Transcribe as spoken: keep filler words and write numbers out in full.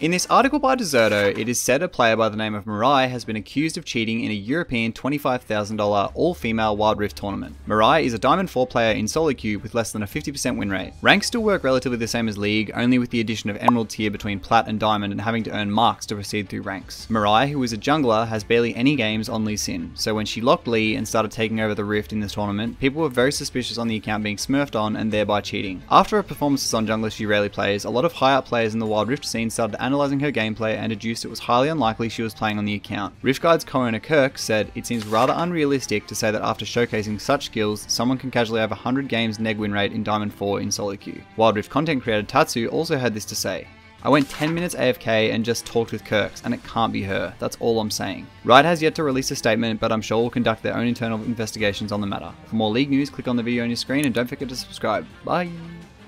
In this article by Deserto, it is said a player by the name of Mirai has been accused of cheating in a European twenty-five thousand dollar all-female Wild Rift tournament. Mirai is a Diamond four player in solo queue with less than a fifty percent win rate. Ranks still work relatively the same as League, only with the addition of Emerald tier between Plat and Diamond and having to earn marks to proceed through ranks. Mirai, who is a jungler, has barely any games on Lee Sin, so when she locked Lee and started taking over the Rift in this tournament, people were very suspicious on the account being smurfed on and thereby cheating. After her performances on jungler she rarely plays, a lot of high-up players in the Wild Rift scene started to analysing her gameplay and deduced it was highly unlikely she was playing on the account. Rift Guides co-owner Kirk said, "It seems rather unrealistic to say that after showcasing such skills, someone can casually have one hundred games neg win rate in Diamond four in solo queue." Wild Rift content creator Tatsu also had this to say, "I went ten minutes A F K and just talked with Kirks, and it can't be her, that's all I'm saying." Riot has yet to release a statement, but I'm sure will conduct their own internal investigations on the matter. For more League news, click on the video on your screen and don't forget to subscribe. Bye!